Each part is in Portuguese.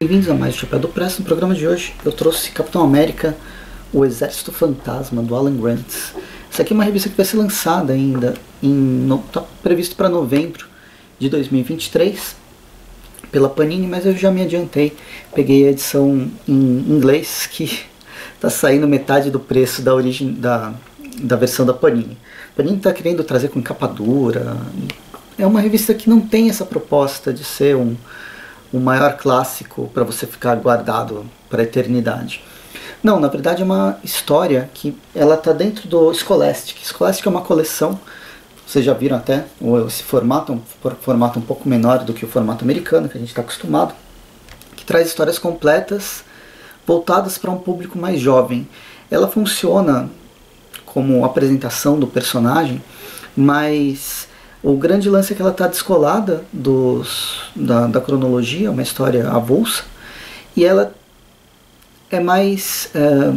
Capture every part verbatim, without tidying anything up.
Bem-vindos a mais o Chapéu do Presto. No programa de hoje eu trouxe Capitão América, o Exército Fantasma, do Alan Grant. Essa aqui é uma revista que vai ser lançada ainda, está previsto para novembro de dois mil e vinte e três pela Panini, mas eu já me adiantei, peguei a edição em inglês que está saindo metade do preço da, origem, da, da versão da Panini. A Panini está querendo trazer com capa dura, é uma revista que não tem essa proposta de ser um... o maior clássico para você ficar guardado para a eternidade. Não, na verdade é uma história que ela está dentro do Scholastic. Scholastic é uma coleção, vocês já viram até, esse formato, um formato um pouco menor do que o formato americano que a gente está acostumado, que traz histórias completas voltadas para um público mais jovem. Ela funciona como apresentação do personagem, mas o grande lance é que ela está descolada dos, da, da cronologia, uma história avulsa, e ela é mais, é,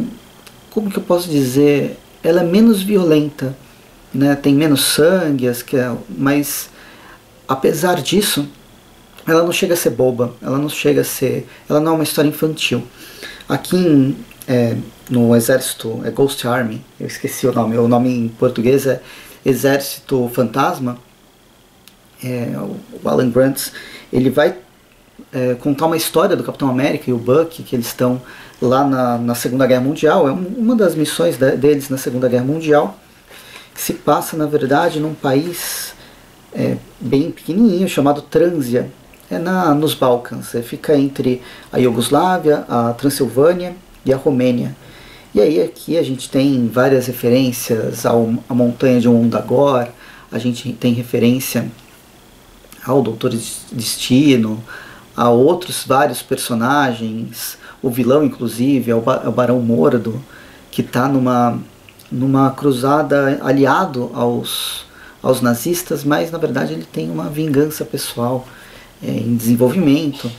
como que eu posso dizer, ela é menos violenta, né? Tem menos sangue, mas apesar disso, ela não chega a ser boba, ela não chega a ser, ela não é uma história infantil. Aqui em, é, no Exército, é Ghost Army, eu esqueci o nome, o nome em português é Exército Fantasma. É, o Alan Grant, ele vai é, contar uma história do Capitão América e o Buck, que eles estão lá na, na Segunda Guerra Mundial. É um, uma das missões de, deles na Segunda Guerra Mundial, que se passa, na verdade, num país é, bem pequenininho, chamado Trânsia. É na, nos Balcãs, é, fica entre a Iugoslávia, a Transilvânia e a Romênia. E aí aqui a gente tem várias referências ao, à Montanha de Ondagor, a gente tem referência ao Doutor Destino, a outros vários personagens, o vilão inclusive, é o Barão Mordo, que está numa, numa cruzada aliado aos, aos nazistas, mas na verdade ele tem uma vingança pessoal é, em desenvolvimento.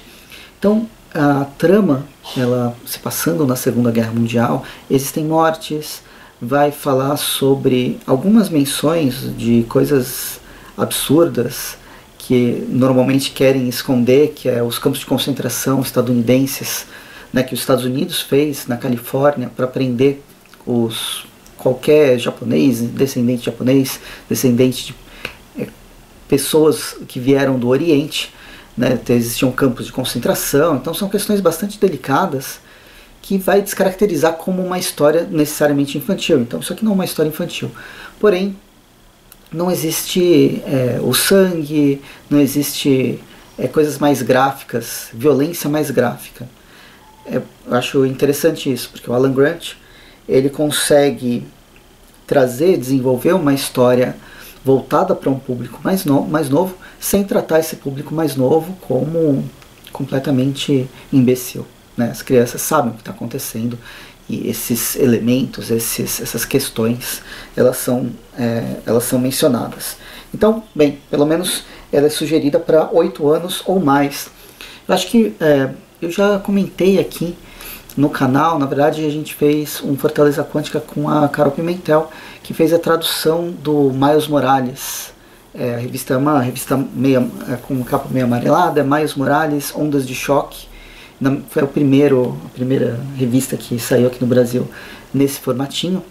Então a trama, ela se passando na Segunda Guerra Mundial, existem mortes, vai falar sobre algumas menções de coisas absurdas que normalmente querem esconder, que é os campos de concentração estadunidenses, né, que os Estados Unidos fez na Califórnia para prender os, qualquer japonês, descendente de japonês, descendente de é, pessoas que vieram do Oriente, né, existiam campos de concentração. Então são questões bastante delicadas que vai descaracterizar como uma história necessariamente infantil. Então isso aqui não é uma história infantil, porém não existe é, o sangue, não existe é, coisas mais gráficas, violência mais gráfica. É, eu acho interessante isso, porque o Alan Grant, ele consegue trazer, desenvolver uma história voltada para um público mais, no, mais novo, sem tratar esse público mais novo como completamente imbecil, né? As crianças sabem o que está acontecendo, e esses elementos, esses, essas questões, elas são, é, elas são mencionadas. Então, bem, pelo menos ela é sugerida para oito anos ou mais. Eu acho que é, eu já comentei aqui no canal, na verdade a gente fez um Fortaleza Quântica com a Carol Pimentel, que fez a tradução do Miles Morales. É, a revista é uma revista meio, é, com capa meio amarelada, é Miles Morales, Ondas de Choque. Na, foi o primeiro, a primeira revista que saiu aqui no Brasil nesse formatinho.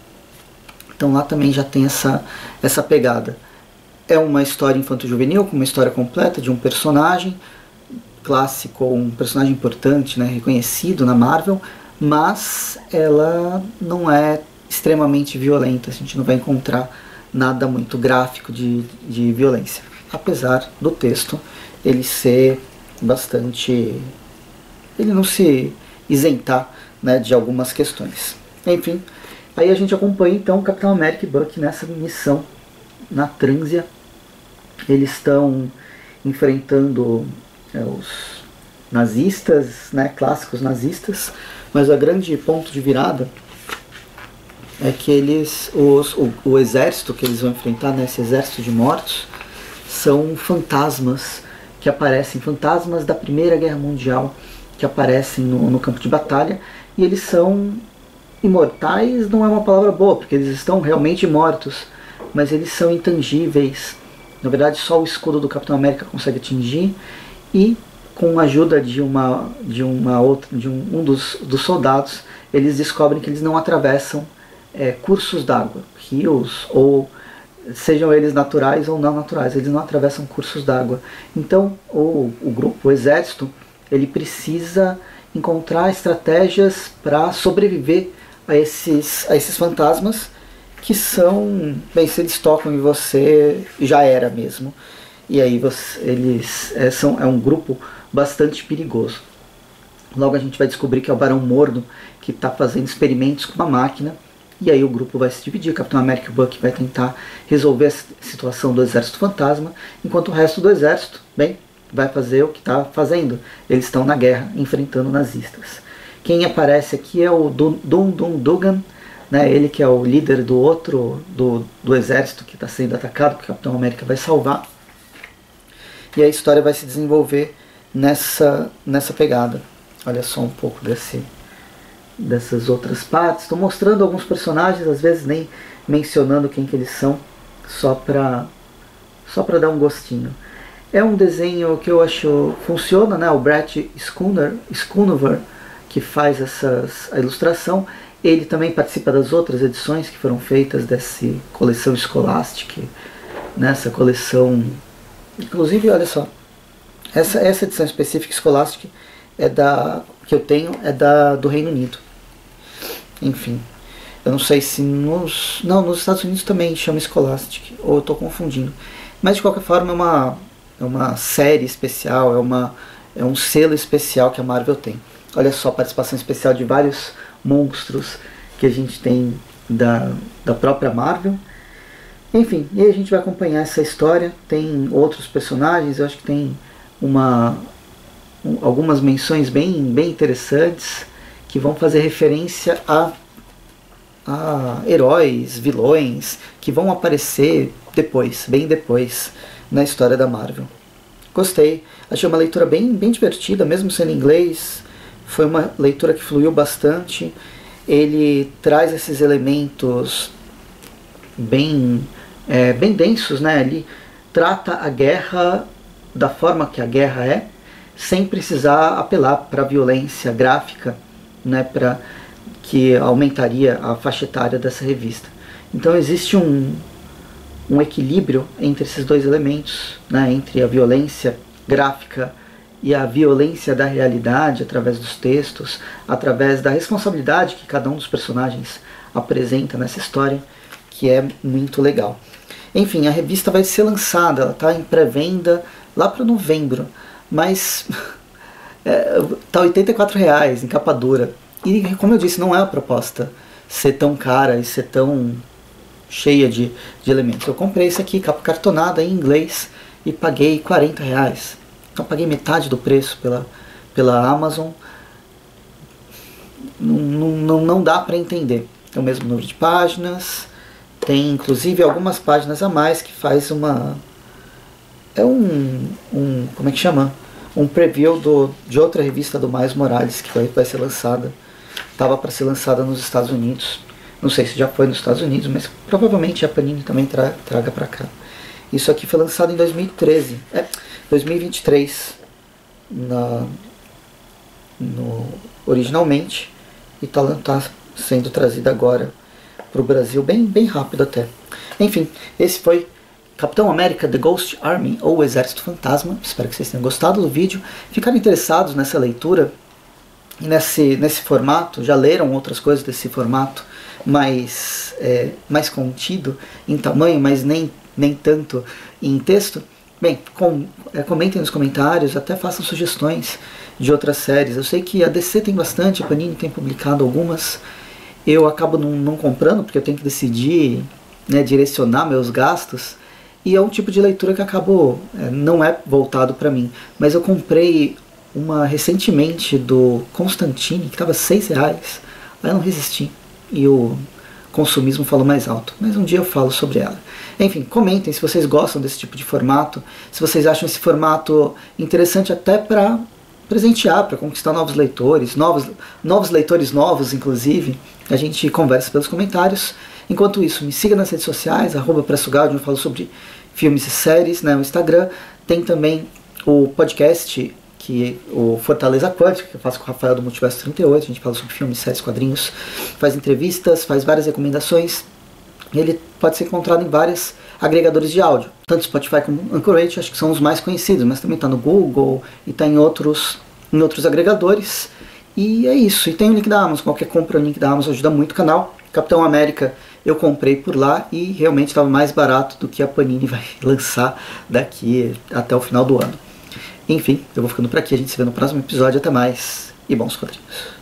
Então lá também já tem essa, essa pegada. É uma história infanto-juvenil, com uma história completa de um personagem clássico, um personagem importante, né, reconhecido na Marvel, mas ela não é extremamente violenta, a gente não vai encontrar nada muito gráfico de, de violência, apesar do texto ele ser bastante, ele não se isentar, né, de algumas questões. Enfim, aí a gente acompanha então Capitão América e Buck nessa missão na Trânsia. Eles estão enfrentando É, os nazistas, né, clássicos nazistas, mas o grande ponto de virada é que eles, os, o, o exército que eles vão enfrentar, né, esse exército de mortos, são fantasmas que aparecem, fantasmas da Primeira Guerra Mundial, que aparecem no, no campo de batalha, e eles são imortais, não é uma palavra boa, porque eles estão realmente mortos, mas eles são intangíveis, na verdade só o escudo do Capitão América consegue atingir, e com a ajuda de, uma, de, uma outra, de um, um dos, dos soldados, eles descobrem que eles não atravessam é, cursos d'água, rios, ou sejam eles naturais ou não naturais, eles não atravessam cursos d'água. Então o, o grupo, o exército, ele precisa encontrar estratégias para sobreviver a esses, a esses fantasmas que são, bem, se eles tocam em você, já era mesmo. E aí você, eles é, são, é um grupo bastante perigoso. Logo a gente vai descobrir que é o Barão Mordo que está fazendo experimentos com uma máquina. E aí o grupo vai se dividir, o Capitão América e o Buck vai tentar resolver a situação do Exército Fantasma, enquanto o resto do Exército, bem, vai fazer o que está fazendo. Eles estão na guerra, enfrentando nazistas. Quem aparece aqui é o Dum Dum Dugan, né? Ele que é o líder do outro, do, do Exército que está sendo atacado, que o Capitão América vai salvar. E a história vai se desenvolver nessa, nessa pegada. Olha só um pouco desse... dessas outras partes. Estou mostrando alguns personagens, às vezes nem mencionando quem que eles são, só para só para dar um gostinho. É um desenho que eu acho funciona, né? O Brett Schoonover, que faz essas, a ilustração, ele também participa das outras edições que foram feitas dessa coleção Scholastic, nessa coleção, inclusive, olha só, essa, essa edição específica Scholastic é da, que eu tenho é da, do Reino Unido. Enfim, eu não sei se nos... Não, nos Estados Unidos também chama Scholastic, ou eu estou confundindo. Mas de qualquer forma é uma, é uma série especial, é, uma, é um selo especial que a Marvel tem. Olha só a participação especial de vários monstros que a gente tem da, da própria Marvel. Enfim, e a gente vai acompanhar essa história. Tem outros personagens, eu acho que tem uma... algumas menções bem, bem interessantes que vão fazer referência a, a heróis, vilões, que vão aparecer depois, bem depois, na história da Marvel. Gostei, achei uma leitura bem, bem divertida, mesmo sendo em inglês, foi uma leitura que fluiu bastante, ele traz esses elementos bem, é, bem densos, né? Ele trata a guerra da forma que a guerra é, sem precisar apelar para a violência gráfica, né, pra, que aumentaria a faixa etária dessa revista. Então existe um, um equilíbrio entre esses dois elementos, né, entre a violência gráfica e a violência da realidade, através dos textos, através da responsabilidade que cada um dos personagens apresenta nessa história, que é muito legal. Enfim, a revista vai ser lançada, ela está em pré-venda lá para novembro, mas está é, oitenta e quatro reais em capa dura. E como eu disse, não é a proposta ser tão cara e ser tão cheia de, de elementos. Eu comprei isso aqui, capa cartonada em inglês, e paguei quarenta reais. Então paguei metade do preço pela, pela Amazon. Não, não, não dá para entender. É o mesmo número de páginas, tem inclusive algumas páginas a mais que faz uma... É um, um... como é que chama? Um preview do, de outra revista do Miles Morales que vai, vai ser lançada. Estava para ser lançada nos Estados Unidos. Não sei se já foi nos Estados Unidos, mas provavelmente a Panini também tra, traga para cá. Isso aqui foi lançado em dois mil e treze. É, dois mil e vinte e três. Na, no, originalmente. E está tá sendo trazida agora para o Brasil. Bem, bem rápido até. Enfim, esse foi... Capitão América The Ghost Army, ou Exército Fantasma. Espero que vocês tenham gostado do vídeo. Ficaram interessados nessa leitura e nesse, nesse formato? Já leram outras coisas desse formato mais, é, mais contido em tamanho, mas nem, nem tanto em texto? Bem, com, é, comentem nos comentários, até façam sugestões de outras séries. Eu sei que a D C tem bastante, a Panini tem publicado algumas. Eu acabo não, não comprando, porque eu tenho que decidir, né, direcionar meus gastos. E é um tipo de leitura que acabou, não é voltado para mim. Mas eu comprei uma recentemente do Constantine, que estava seis reais. Aí eu não resisti. E o consumismo falou mais alto. Mas um dia eu falo sobre ela. Enfim, comentem se vocês gostam desse tipo de formato. Se vocês acham esse formato interessante até para presentear, para conquistar novos leitores. Novos, novos leitores novos, inclusive. A gente conversa pelos comentários. Enquanto isso, me siga nas redes sociais, arroba pressogaud, onde eu falo sobre filmes e séries, né, no Instagram. Tem também o podcast que o Fortaleza Quântica, que eu faço com o Rafael do Multiverso trinta e oito, a gente fala sobre filmes, séries, quadrinhos, faz entrevistas, faz várias recomendações, e ele pode ser encontrado em vários agregadores de áudio, tanto Spotify como Anchorage, acho que são os mais conhecidos, mas também está no Google e está em outros, em outros agregadores, e é isso, e tem o link da Amazon, qualquer compra o link da Amazon ajuda muito o canal. Capitão América eu comprei por lá e realmente estava mais barato do que a Panini vai lançar daqui até o final do ano. Enfim, eu vou ficando por aqui, a gente se vê no próximo episódio, até mais, e bons quadrinhos.